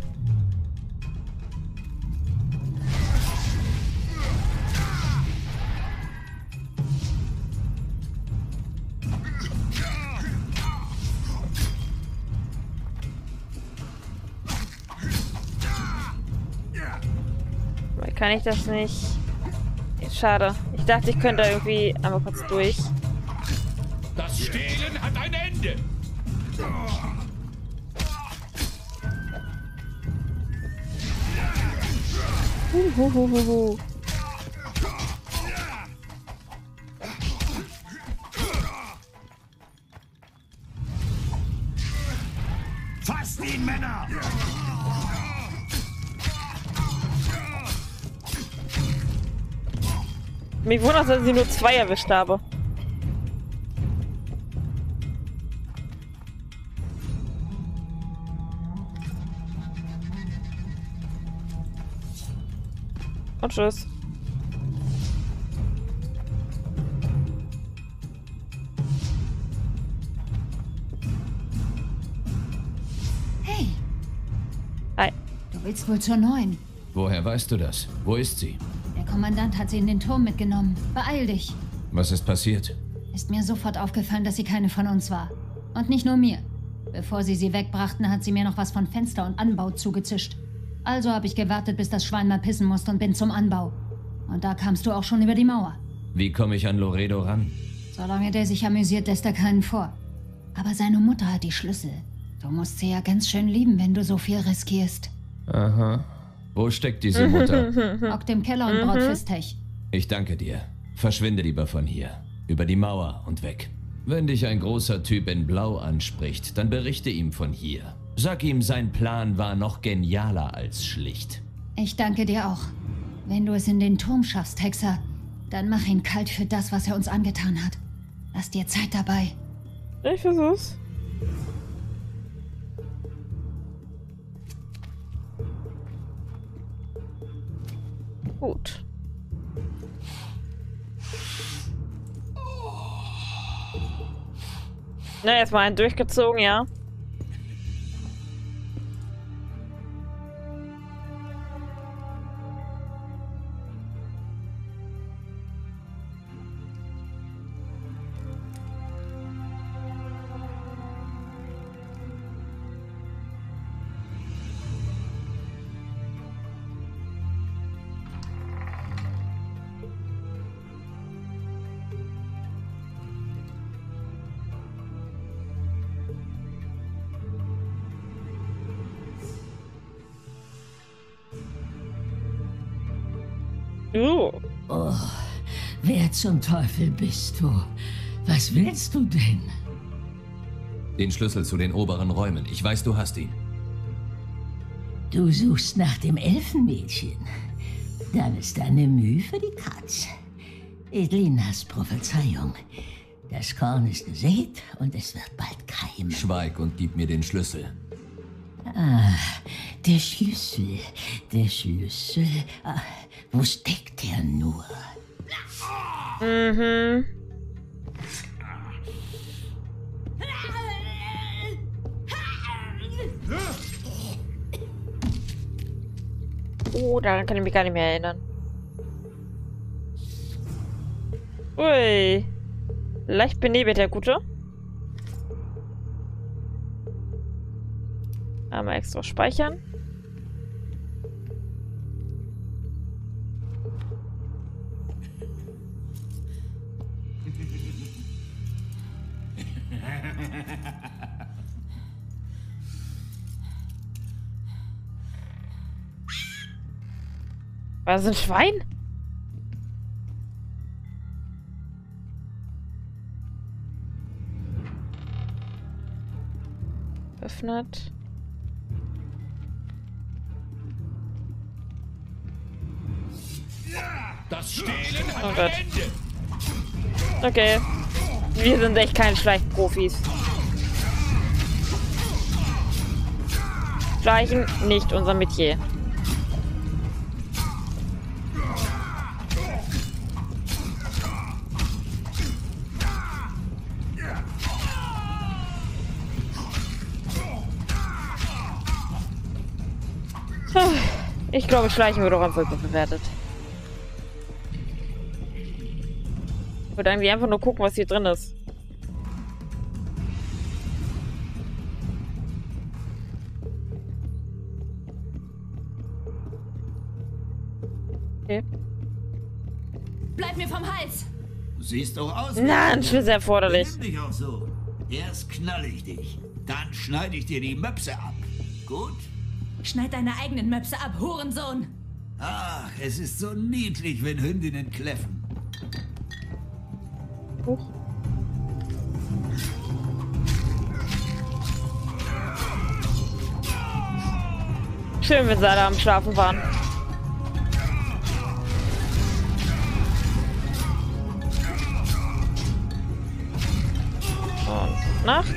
Kann ich das nicht? Schade. Ich dachte, ich könnte da irgendwie einmal kurz durch. Das Stehlen hat ein Ende. Fasst ihn, Männer! Mich wundert, dass ich nur 2 erwischt habe. Und tschüss. Hey. Hi. Du willst wohl zur Neuen. Woher weißt du das? Wo ist sie? Der Kommandant hat sie in den Turm mitgenommen. Beeil dich. Was ist passiert? Ist mir sofort aufgefallen, dass sie keine von uns war. Und nicht nur mir. Bevor sie sie wegbrachten, hat sie mir noch was von Fenster und Anbau zugezischt. Also habe ich gewartet, bis das Schwein mal pissen musste und bin zum Anbau. Und da kamst du auch schon über die Mauer. Wie komme ich an Loredo ran? Solange der sich amüsiert, lässt er keinen vor. Aber seine Mutter hat die Schlüssel. Du musst sie ja ganz schön lieben, wenn du so viel riskierst. Aha. Wo steckt diese Mutter? Auf dem Keller und braut Fisstech. Ich danke dir. Verschwinde lieber von hier. Über die Mauer und weg. Wenn dich ein großer Typ in Blau anspricht, dann berichte ihm von hier. Sag ihm, sein Plan war noch genialer als schlicht. Ich danke dir auch. Wenn du es in den Turm schaffst, Hexer, dann mach ihn kalt für das, was er uns angetan hat. Lass dir Zeit dabei. Ich versuch's. Gut. Na, erstmal einen durchgezogen, ja. Du? Oh, wer zum Teufel bist du? Was willst du denn? Den Schlüssel zu den oberen Räumen. Ich weiß, du hast ihn. Du suchst nach dem Elfenmädchen. Dann ist eine Mühe für die Katz. Edlinas Prophezeiung. Das Korn ist gesät und es wird bald keimen. Schweig und gib mir den Schlüssel. Ah, der Schlüssel. Der Schlüssel. Ah, wo steckt der nur? Mhm. Oh, daran kann ich mich gar nicht mehr erinnern. Ui. Leicht benebelt, der Gute. Einmal extra speichern. War das ein Schwein? Öffnet. Das Stehlen hat ein Ende. Okay. Wir sind echt keine Schleichprofis. Schleichen nicht unser Metier. Ich glaube, Schleichen wird auch einfach bewertet. Ich würde irgendwie einfach nur gucken, was hier drin ist. Okay. Bleib mir vom Hals! Du siehst doch aus. Na, ein Schlüssel erforderlich. Nimm dich auch so. Erst knall ich dich. Dann schneide ich dir die Möpse ab. Gut? Schneid deine eigenen Möpse ab, Hurensohn! Ach, es ist so niedlich, wenn Hündinnen kläffen. Huch. Schön, wenn sie alle am Schlafen waren. Und Nacht.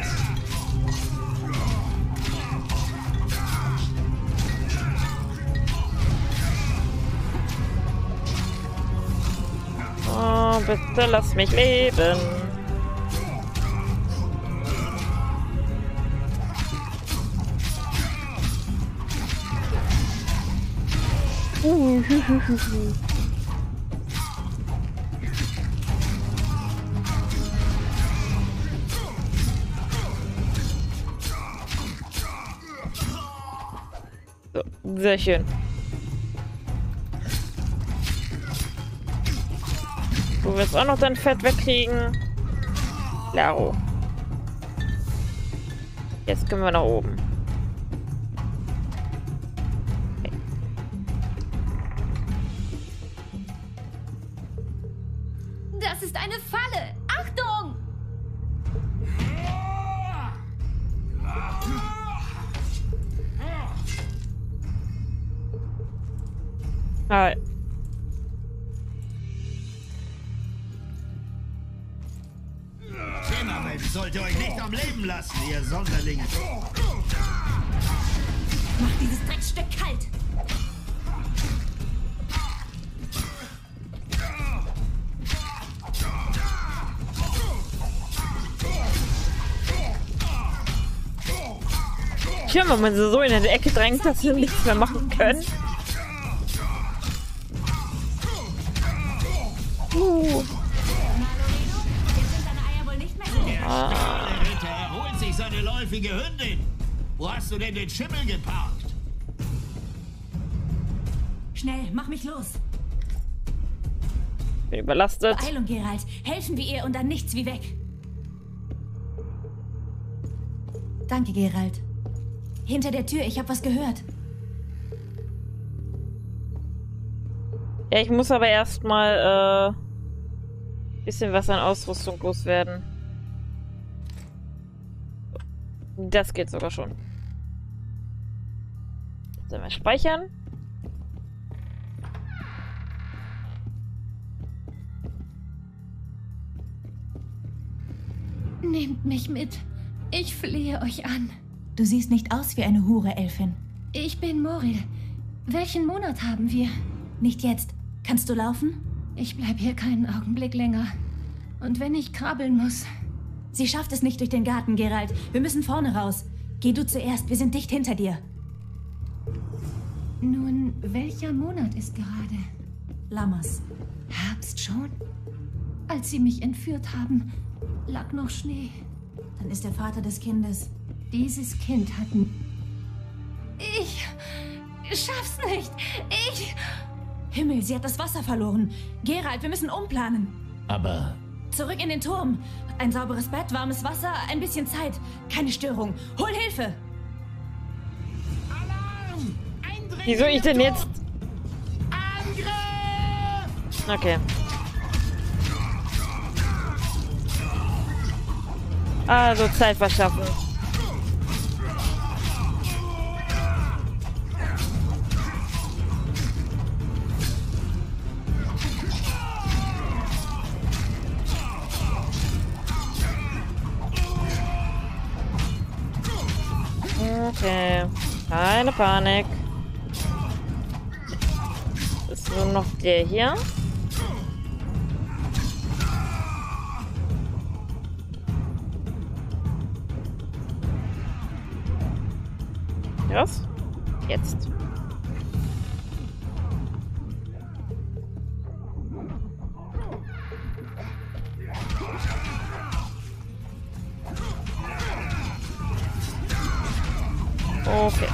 Oh, bitte lass mich leben. So, sehr schön. Du wirst auch noch dein Fett wegkriegen. Laro. Jetzt können wir nach oben. Okay. Das ist eine Falle! Achtung! Hi. Sollte euch nicht am Leben lassen, ihr Sonderlinge. Macht dieses Dreckstück kalt. Tja, wenn man sie so in eine Ecke drängt, dass sie nichts mehr machen können. Hündin. Wo hast du denn den Schimmel geparkt? Schnell, mach mich los. Bin überlastet. Beeilung, Geralt. Helfen wir ihr und dann nichts wie weg. Danke, Geralt. Hinter der Tür, ich habe was gehört. Ja, ich muss aber erstmal ein bisschen was an Ausrüstung loswerden. Das geht sogar schon. Jetzt einmal speichern. Nehmt mich mit. Ich flehe euch an. Du siehst nicht aus wie eine Hure, Elfin. Ich bin Moril. Welchen Monat haben wir? Nicht jetzt. Kannst du laufen? Ich bleib hier keinen Augenblick länger. Und wenn ich krabbeln muss... Sie schafft es nicht durch den Garten, Geralt. Wir müssen vorne raus. Geh du zuerst, wir sind dicht hinter dir. Nun, welcher Monat ist gerade? Lammers. Herbst schon? Als sie mich entführt haben, lag noch Schnee. Dann ist der Vater des Kindes. Dieses Kind hatten... Ich... schaff's nicht. Ich... Himmel, sie hat das Wasser verloren. Geralt, wir müssen umplanen. Aber... Zurück in den Turm. Ein sauberes Bett, warmes Wasser, ein bisschen Zeit. Keine Störung. Hol Hilfe! Alarm! Eindringen! Wieso ich denn jetzt? Angriff! Okay. Also Zeit verschaffen. Okay, keine Panik. Ist nur noch der hier. Was? Jetzt. Okay.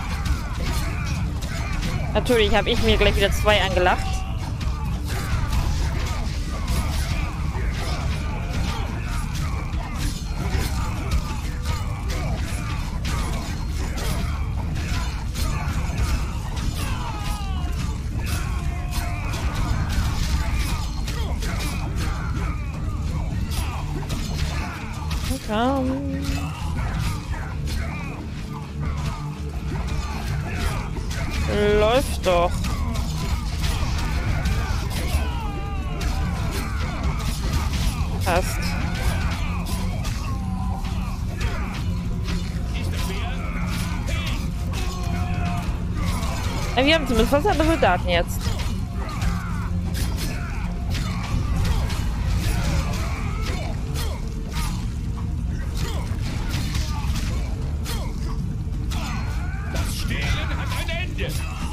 Natürlich habe ich mir gleich wieder zwei angelacht. Komm. Läuft doch. Passt. Wir haben zumindest was andere Daten jetzt.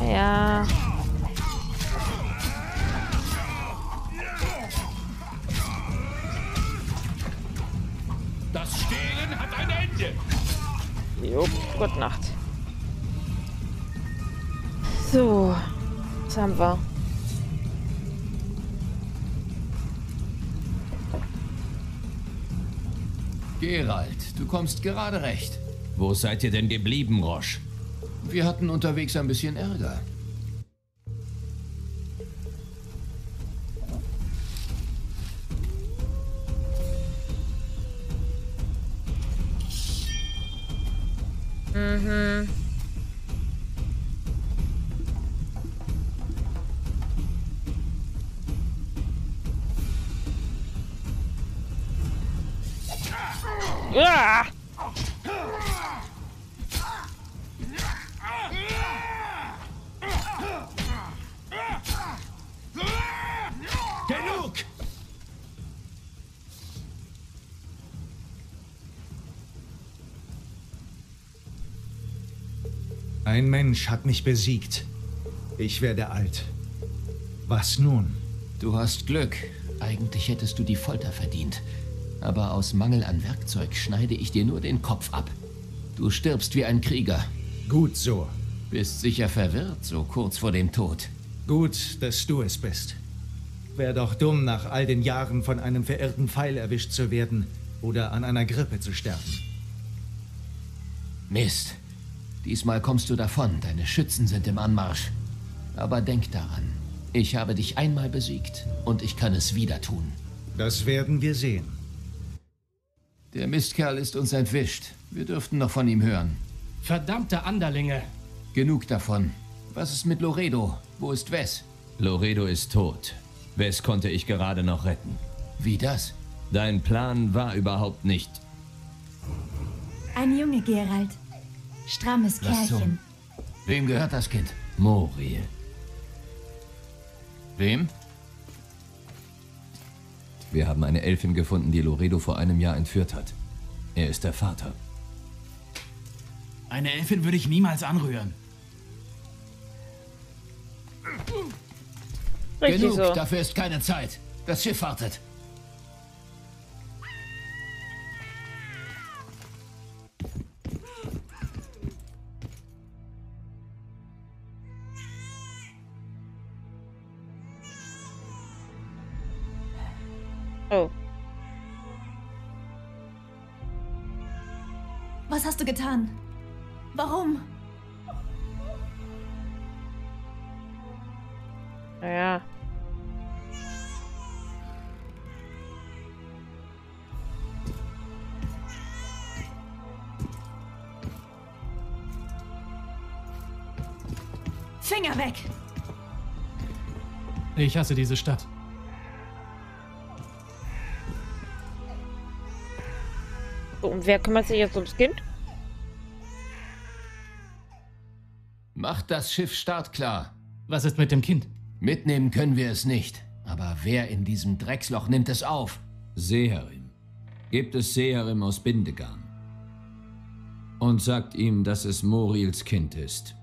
Ja. Das Stehlen hat ein Ende. Jo, gute Nacht. So, was haben wir? Geralt, du kommst gerade recht. Wo seid ihr denn geblieben, Roche? Wir hatten unterwegs ein bisschen Ärger. Mhm. Ah! Ein Mensch hat mich besiegt. Ich werde alt. Was nun? Du hast Glück. Eigentlich hättest du die Folter verdient. Aber aus Mangel an Werkzeug schneide ich dir nur den Kopf ab. Du stirbst wie ein Krieger. Gut so. Bist sicher verwirrt, so kurz vor dem Tod. Gut, dass du es bist. Wär doch dumm, nach all den Jahren von einem verirrten Pfeil erwischt zu werden oder an einer Grippe zu sterben. Mist. Diesmal kommst du davon, deine Schützen sind im Anmarsch. Aber denk daran, Ich habe dich einmal besiegt und ich kann es wieder tun. Das werden wir sehen. Der Mistkerl ist uns entwischt. Wir dürften noch von ihm hören. Verdammte Anderlinge! Genug davon. Was ist mit Loredo? Wo ist Ves? Loredo ist tot. Ves konnte ich gerade noch retten. Wie das? Dein Plan war überhaupt nicht. Ein Junge, Geralt. Strammes Kerlchen. Wem gehört das Kind? Moril. Wem? Wir haben eine Elfin gefunden, die Loredo vor einem Jahr entführt hat. Er ist der Vater. Eine Elfin würde ich niemals anrühren. Richtig genug, so. Dafür ist keine Zeit. Das Schiff wartet. Oh. Was hast du getan? Warum? Naja. Finger weg! Ich hasse diese Stadt. So, und wer kümmert sich jetzt ums Kind? Macht das Schiff startklar. Was ist mit dem Kind? Mitnehmen können wir es nicht. Aber wer in diesem Drecksloch nimmt es auf? Seherim. Gebt es Seherim aus Bindegarn. Und sagt ihm, dass es Morils Kind ist.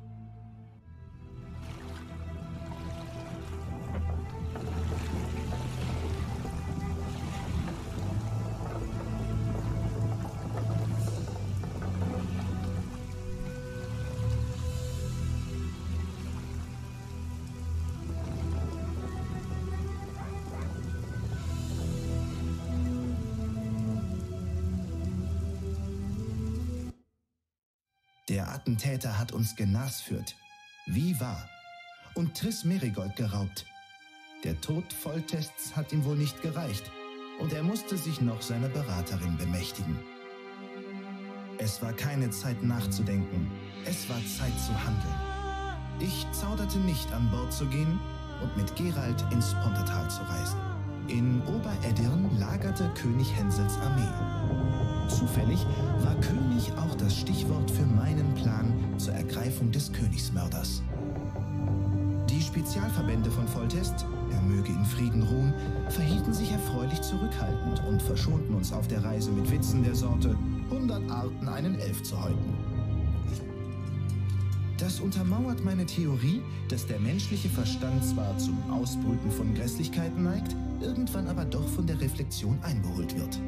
Der Attentäter hat uns genasführt, wie wahr, und Triss Merigold geraubt. Der Tod Foltests hat ihm wohl nicht gereicht, und er musste sich noch seiner Beraterin bemächtigen. Es war keine Zeit nachzudenken, es war Zeit zu handeln. Ich zauderte nicht, an Bord zu gehen und mit Geralt ins Pontar-Tal zu reisen. In Oberaedirn lagerte König Hensels Armee. Zufällig war König auch das Stichwort für meinen Plan zur Ergreifung des Königsmörders. Die Spezialverbände von Foltest, er möge in Frieden ruhen, verhielten sich erfreulich zurückhaltend und verschonten uns auf der Reise mit Witzen der Sorte, 100 Arten einen Elf zu häuten. Das untermauert meine Theorie, dass der menschliche Verstand zwar zum Ausbrüten von Grässlichkeiten neigt, irgendwann aber doch von der Reflexion eingeholt wird.